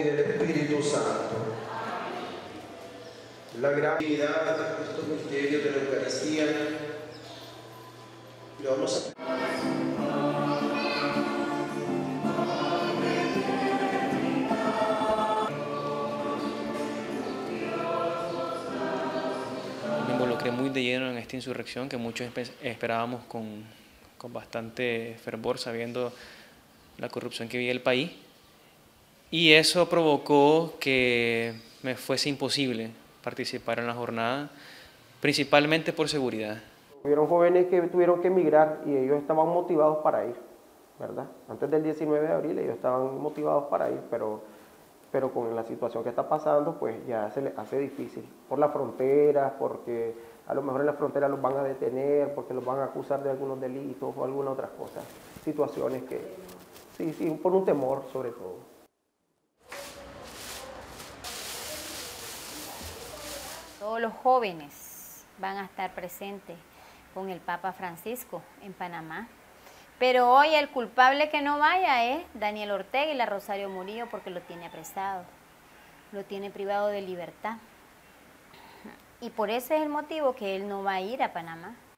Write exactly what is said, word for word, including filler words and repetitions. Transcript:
y del Espíritu Santo. La gran unidad de estos misterios de la Eucaristía lo vamos a... Me involucré muy de lleno en esta insurrección que muchos esperábamos con, con bastante fervor, sabiendo la corrupción que vivía el país. Y eso provocó que me fuese imposible participar en la jornada, principalmente por seguridad. Hubieron jóvenes que tuvieron que emigrar y ellos estaban motivados para ir, ¿verdad? Antes del diecinueve de abril ellos estaban motivados para ir, pero, pero con la situación que está pasando, pues ya se les hace difícil. Por las fronteras, porque a lo mejor en la frontera los van a detener, porque los van a acusar de algunos delitos o algunas otras cosas. Situaciones que, sí, sí, por un temor sobre todo. Todos los jóvenes van a estar presentes con el Papa Francisco en Panamá. Pero hoy el culpable que no vaya es Daniel Ortega y la Rosario Murillo, porque lo tiene apresado, lo tiene privado de libertad. Y por ese es el motivo que él no va a ir a Panamá.